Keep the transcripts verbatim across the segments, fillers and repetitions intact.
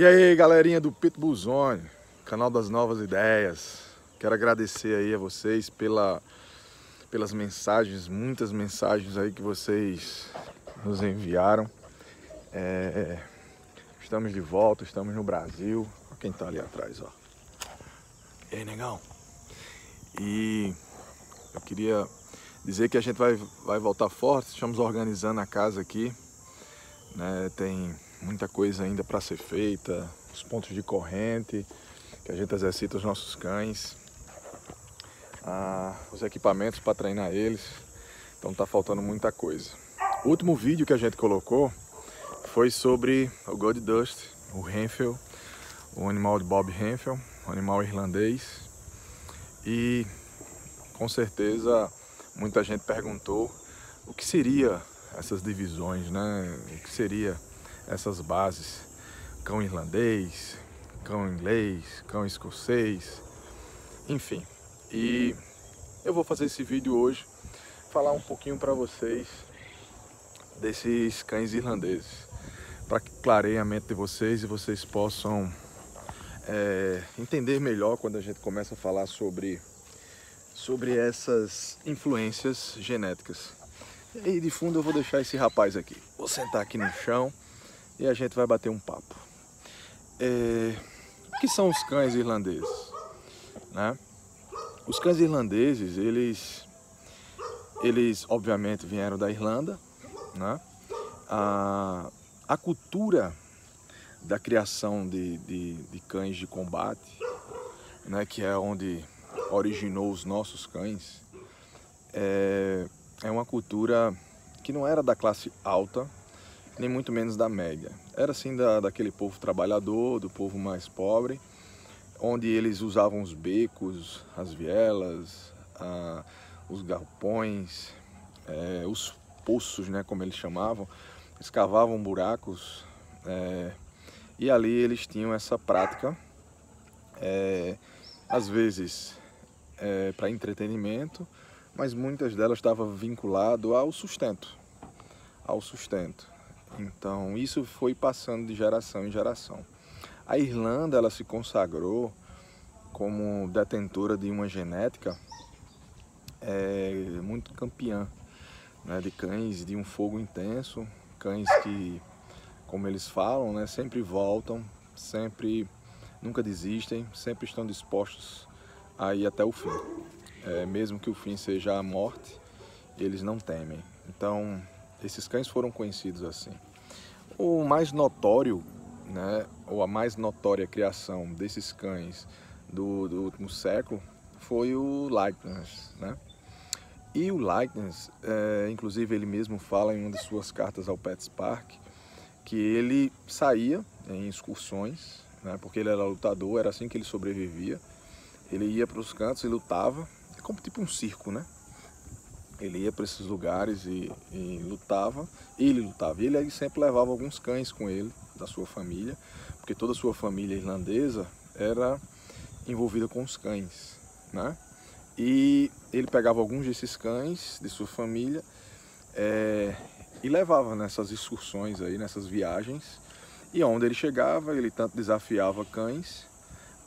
E aí, galerinha do Pitbull Zone, canal das novas ideias. Quero agradecer aí a vocês pela, pelas mensagens, muitas mensagens aí que vocês nos enviaram. É, estamos de volta, estamos no Brasil. Olha quem tá ali atrás, ó. E aí, negão? E eu queria dizer que a gente vai, vai voltar forte. Estamos organizando a casa aqui, né? Tem muita coisa ainda para ser feita, os pontos de corrente, que a gente exercita os nossos cães, ah, os equipamentos para treinar eles, então tá faltando muita coisa. O último vídeo que a gente colocou foi sobre o Gold Dust, o Hemphill, o animal de Bob Renfield, um animal irlandês, e com certeza muita gente perguntou o que seria essas divisões, né? O que seria essas bases, cão irlandês, cão inglês, cão escocês, enfim. E eu vou fazer esse vídeo hoje, falar um pouquinho para vocês desses cães irlandeses, para que clareie a mente de vocês e vocês possam é, entender melhor quando a gente começa a falar sobre, sobre essas influências genéticas. E aí, de fundo eu vou deixar esse rapaz aqui, vou sentar aqui no chão e a gente vai bater um papo. É, o que são os cães irlandeses, né? Os cães irlandeses, eles, eles obviamente vieram da Irlanda, né? A, a cultura da criação de, de, de cães de combate, né? Que é onde originou os nossos cães, é, é uma cultura que não era da classe alta, nem muito menos da média. Era assim da, daquele povo trabalhador, do povo mais pobre, onde eles usavam os becos, as vielas, a, os galpões, é, os poços, né, como eles chamavam. Eles cavavam buracos, é, e ali eles tinham essa prática, é, às vezes é, para entretenimento, mas muitas delas estavam vinculado ao sustento, ao sustento. Então, isso foi passando de geração em geração. A Irlanda, ela se consagrou como detentora de uma genética é, muito campeã, né, de cães de um fogo intenso, cães que, como eles falam, né, sempre voltam, sempre, nunca desistem, sempre estão dispostos a ir até o fim. É, mesmo que o fim seja a morte, eles não temem. Então, esses cães foram conhecidos assim. O mais notório, né, ou a mais notória criação desses cães do, do último século foi o Lightness, né? E o Lightness, é, inclusive ele mesmo fala em uma de suas cartas ao Pets Park, que ele saía em excursões, né, porque ele era lutador, era assim que ele sobrevivia. Ele ia para os cantos e lutava, é como tipo um circo, né? Ele ia para esses lugares e, e lutava, ele lutava. Ele aí sempre levava alguns cães com ele, da sua família, porque toda a sua família irlandesa era envolvida com os cães, né? E ele pegava alguns desses cães de sua família é, e levava nessas excursões aí, nessas viagens. E onde ele chegava, ele tanto desafiava cães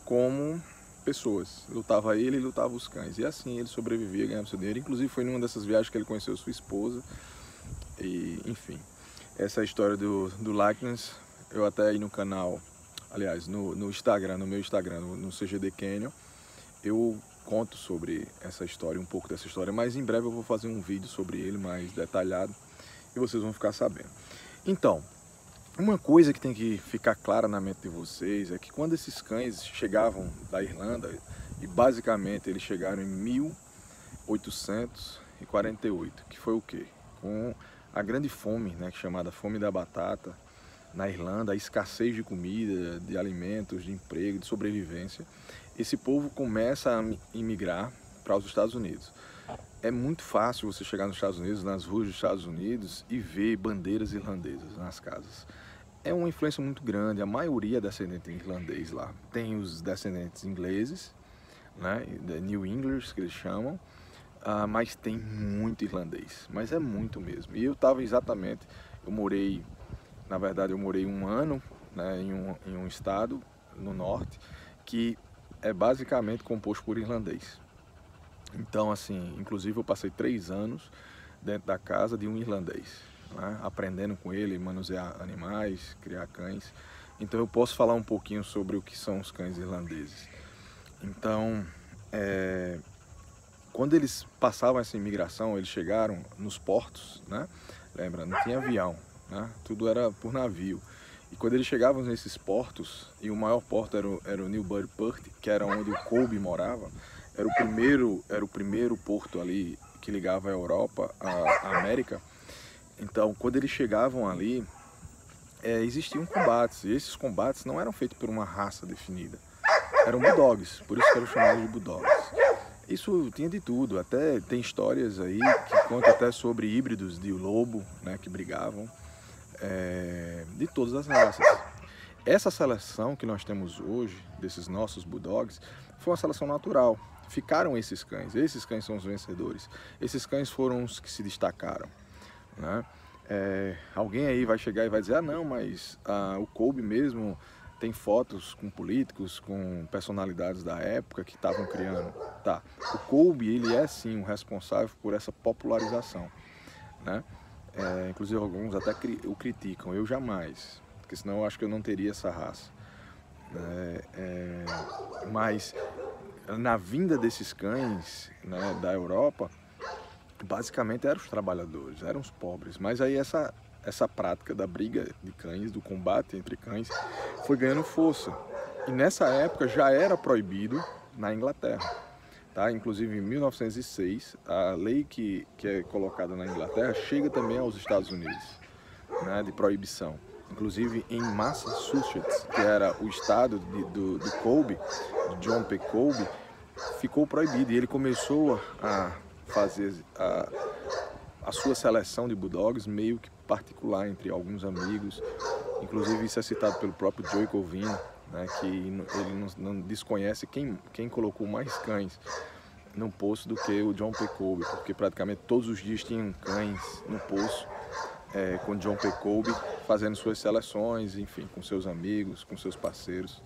como pessoas, lutava ele e lutava os cães, e assim ele sobrevivia, ganhava seu dinheiro. Inclusive foi numa dessas viagens que ele conheceu sua esposa, e enfim, essa história do, do Likens, eu até aí no canal, aliás, no, no Instagram, no meu Instagram, no, no C G D Canyon, eu conto sobre essa história, um pouco dessa história, mas em breve eu vou fazer um vídeo sobre ele mais detalhado, e vocês vão ficar sabendo. Então, uma coisa que tem que ficar clara na mente de vocês é que quando esses cães chegavam da Irlanda, e basicamente eles chegaram em mil oitocentos e quarenta e oito, que foi o quê? Com a grande fome, né, chamada fome da batata na Irlanda, a escassez de comida, de alimentos, de emprego, de sobrevivência, esse povo começa a imigrar para os Estados Unidos. É muito fácil você chegar nos Estados Unidos, nas ruas dos Estados Unidos, e ver bandeiras irlandesas nas casas. É uma influência muito grande, a maioria é descendente irlandês lá. Tem os descendentes ingleses, né, New English, que eles chamam, uh, mas tem muito irlandês, mas é muito mesmo. E eu estava exatamente, eu morei, na verdade eu morei um ano né, em, um, em um estado no norte que é basicamente composto por irlandês. Então, assim, inclusive eu passei três anos dentro da casa de um irlandês, né, aprendendo com ele, manusear animais, criar cães. Então eu posso falar um pouquinho sobre o que são os cães irlandeses. Então, é, quando eles passavam essa imigração, eles chegaram nos portos, né? Lembra, não tinha avião, né? Tudo era por navio. E quando eles chegavam nesses portos, e o maior porto era o, era o Newburyport, que era onde o Colby morava, era o primeiro, era o primeiro porto ali que ligava a Europa à, à América. Então, quando eles chegavam ali, é, existiam combates, e esses combates não eram feitos por uma raça definida. Eram bulldogs, por isso que eram chamados de bulldogs. Isso tinha de tudo, até tem histórias aí que contam até sobre híbridos de lobo, né, que brigavam, é, de todas as raças. Essa seleção que nós temos hoje, desses nossos bulldogs, foi uma seleção natural. Ficaram esses cães, esses cães são os vencedores, esses cães foram os que se destacaram, né? É, alguém aí vai chegar e vai dizer, ah não, mas ah, o Colby mesmo tem fotos com políticos, com personalidades da época que estavam criando. Tá, o Colby, ele é sim o responsável por essa popularização, né? É, inclusive alguns até cri o criticam, eu jamais, porque senão eu acho que eu não teria essa raça. É, é, mas na vinda desses cães, né, da Europa, basicamente eram os trabalhadores, eram os pobres, mas aí essa... essa prática da briga de cães, do combate entre cães, foi ganhando força. E nessa época já era proibido na Inglaterra, tá? Inclusive em mil novecentos e seis, a lei que, que é colocada na Inglaterra chega também aos Estados Unidos, né, de proibição. Inclusive em Massachusetts, que era o estado de, do, do Colby, de John P. Colby, ficou proibido. E ele começou a fazer a, a sua seleção de bulldogs meio que particular entre alguns amigos, inclusive isso é citado pelo próprio Joey Covino, né, que ele não, não desconhece quem, quem colocou mais cães no poço do que o John P. Colby, porque praticamente todos os dias tinham cães no poço, é, com John P. Colby fazendo suas seleções, enfim, com seus amigos, com seus parceiros.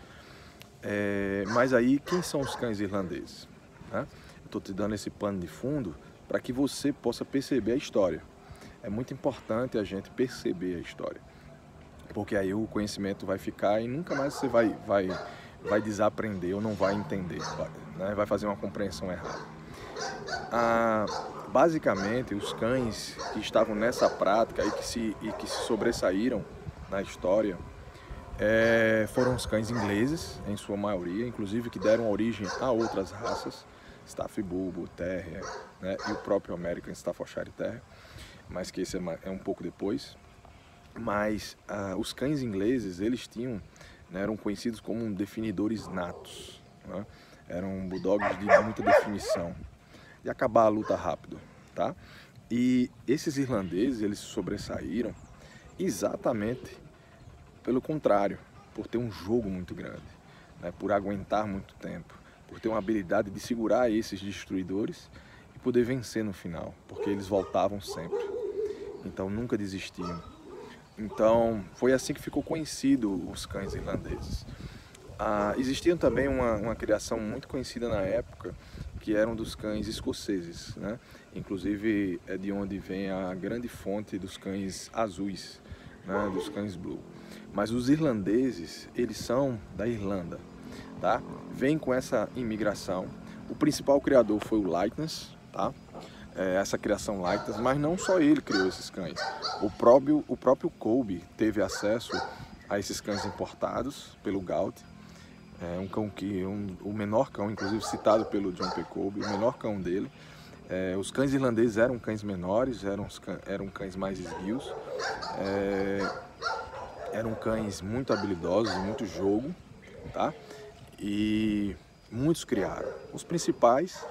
É, mas aí, quem são os cães irlandeses? Né? Estou te dando esse pano de fundo para que você possa perceber a história. É muito importante a gente perceber a história, porque aí o conhecimento vai ficar e nunca mais você vai, vai, vai desaprender ou não vai entender, né? Vai fazer uma compreensão errada. Ah, basicamente, os cães que estavam nessa prática e que se, e que se sobressaíram na história é, foram os cães ingleses, em sua maioria, inclusive que deram origem a outras raças, Staff Bulbo, Terrier, né? E o próprio American Staffordshire Terrier. Mas que esse é um pouco depois. Mas ah, os cães ingleses, eles tinham, né, eram conhecidos como definidores natos, né? Eram bulldogs de muita definição, de acabar a luta rápido, tá? E esses irlandeses, eles se sobressaíram exatamente pelo contrário, por ter um jogo muito grande, né? Por aguentar muito tempo, por ter uma habilidade de segurar esses destruidores e poder vencer no final, porque eles voltavam sempre. Então nunca desistiam. Então foi assim que ficou conhecido os cães irlandeses. Ah, existiam também uma, uma criação muito conhecida na época, que eram dos cães escoceses, né? Inclusive é de onde vem a grande fonte dos cães azuis, né? Dos cães blue. Mas os irlandeses, eles são da Irlanda, tá? Vem com essa imigração. O principal criador foi o Lightness, tá? Essa criação Lightness, mas não só ele criou esses cães. O próprio, o próprio Colby teve acesso a esses cães importados pelo Gaut, é um cão que um, o menor cão, inclusive citado pelo John P. Colby, o menor cão dele. É, os cães irlandeses eram cães menores, eram, eram cães mais esguios, é, eram cães muito habilidosos, muito jogo, tá? E muitos criaram. Os principais...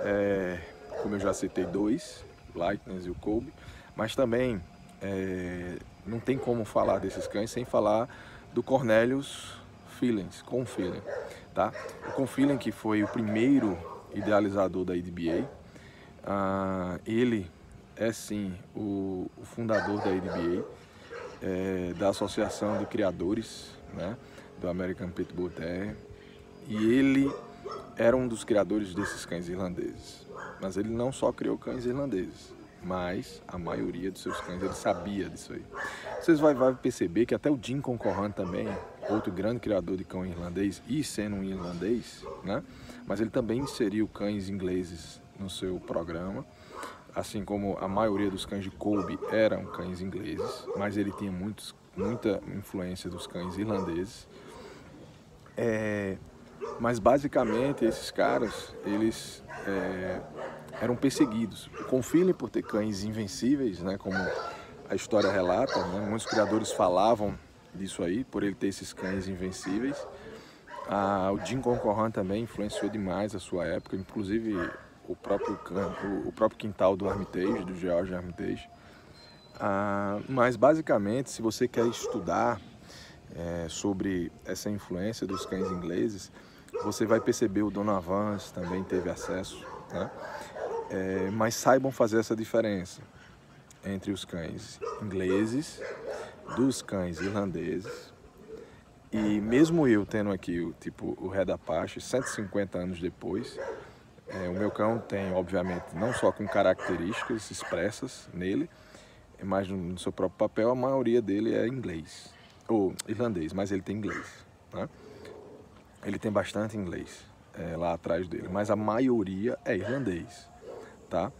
É, como eu já citei dois, o Lightness e o Colby, mas também é, não tem como falar desses cães sem falar do Cornelius Filens, Confiling, tá? O Confiling, que foi o primeiro idealizador da A D B A, ah, ele é sim o, o fundador da A D B A, é, da Associação de Criadores, né, do American Pit Bull Terrier, e ele era um dos criadores desses cães irlandeses. Mas ele não só criou cães irlandeses, mas a maioria dos seus cães ele sabia disso aí. Vocês vão perceber que até o Jim Corcoran também, outro grande criador de cão irlandês e sendo um irlandês, né? Mas ele também inseriu cães ingleses no seu programa, assim como a maioria dos cães de Colby eram cães ingleses, mas ele tinha muitos, muita influência dos cães irlandeses. É, mas basicamente esses caras, eles... É, eram perseguidos. O Confiling, por ter cães invencíveis, né, como a história relata, né, muitos criadores falavam disso aí, por ele ter esses cães invencíveis. Ah, o Jim Corcoran também influenciou demais a sua época, inclusive o próprio, o, o próprio quintal do Armitage, do George Armitage. Ah, mas basicamente, se você quer estudar é, sobre essa influência dos cães ingleses, você vai perceber o Donovan também teve acesso, né? É, mas saibam fazer essa diferença entre os cães ingleses, dos cães irlandeses. E mesmo eu tendo aqui o tipo o Red Apache, cento e cinquenta anos depois, é, o meu cão tem, obviamente, não só com características expressas nele, mas no, no seu próprio papel, a maioria dele é inglês, ou irlandês, mas ele tem inglês, né? Ele tem bastante inglês é, lá atrás dele, mas a maioria é irlandês. Tá?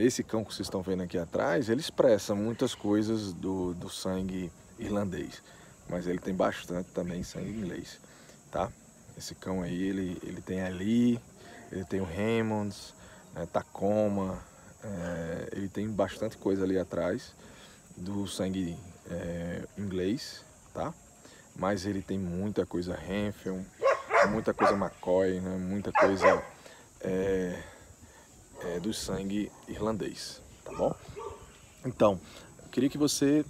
Esse cão que vocês estão vendo aqui atrás, ele expressa muitas coisas do, do sangue irlandês, mas ele tem bastante também sangue inglês, tá? Esse cão aí, ele, ele tem ali, ele tem o Hammonds, é, Tacoma, é, ele tem bastante coisa ali atrás do sangue é, inglês, tá? Mas ele tem muita coisa Hemphill, muita coisa McCoy, né? Muita coisa... É, É, do sangue irlandês, tá bom? Então, eu queria que você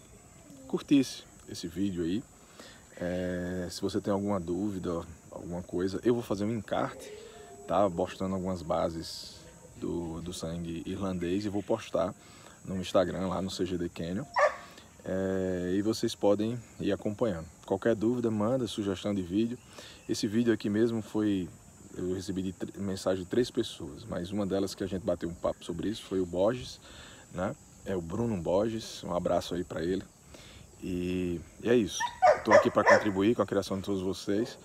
curtisse esse vídeo aí. É, se você tem alguma dúvida, alguma coisa, eu vou fazer um encarte, tá? Postando algumas bases do, do sangue irlandês e vou postar no Instagram, lá no C G D Canyon. É, e vocês podem ir acompanhando. Qualquer dúvida, manda sugestão de vídeo. Esse vídeo aqui mesmo foi... Eu recebi de mensagem de três pessoas, mas uma delas que a gente bateu um papo sobre isso foi o Borges, né? É o Bruno Borges, um abraço aí para ele. E, e é isso, estou aqui para contribuir com a criação de todos vocês.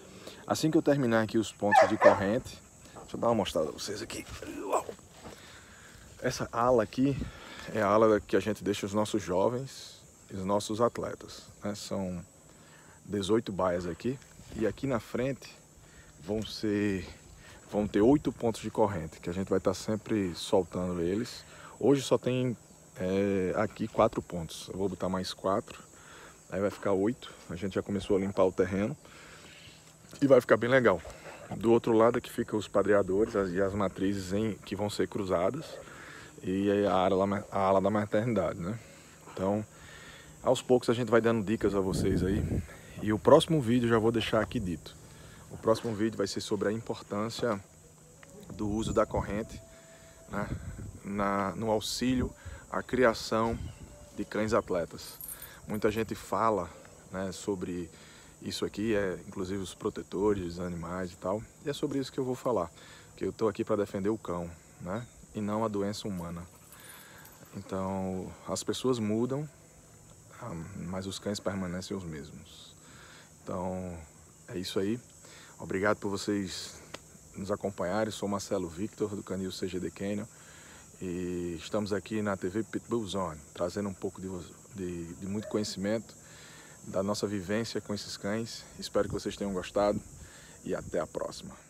Assim que eu terminar aqui os pontos de corrente, deixa eu dar uma mostrada para vocês aqui. Essa ala aqui é a ala que a gente deixa os nossos jovens e os nossos atletas, né? São dezoito baias aqui, e aqui na frente vão ser... Vão ter oito pontos de corrente, que a gente vai estar sempre soltando eles. Hoje só tem é, aqui quatro pontos. Eu vou botar mais quatro, aí vai ficar oito. A gente já começou a limpar o terreno e vai ficar bem legal. Do outro lado aqui fica os padreadores as, e as matrizes em, que vão ser cruzadas. E a ala, a ala da maternidade, né? Então, aos poucos a gente vai dando dicas a vocês aí. E o próximo vídeo já vou deixar aqui dito. O próximo vídeo vai ser sobre a importância do uso da corrente, né, na, no auxílio à criação de cães atletas. Muita gente fala, né, sobre isso aqui, é, inclusive os protetores, os animais e tal. E é sobre isso que eu vou falar, que eu estou aqui para defender o cão, né, e não a doença humana. Então, as pessoas mudam, mas os cães permanecem os mesmos. Então, é isso aí. Obrigado por vocês nos acompanharem. Sou Marcelo Victor, do canil C G D Canyon. E estamos aqui na T V Pitbull Zone, trazendo um pouco de, de, de muito conhecimento da nossa vivência com esses cães. Espero que vocês tenham gostado e até a próxima.